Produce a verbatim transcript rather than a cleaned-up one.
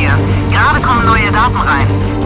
hier. Gerade kommen neue Daten rein.